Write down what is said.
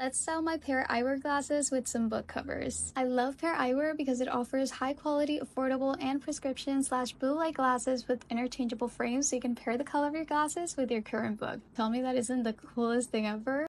Let's style my Pair Eyewear glasses with some book covers. I love Pair Eyewear because it offers high quality, affordable, and prescription/blue light glasses with interchangeable frames so you can pair the color of your glasses with your current book. Tell me that isn't the coolest thing ever.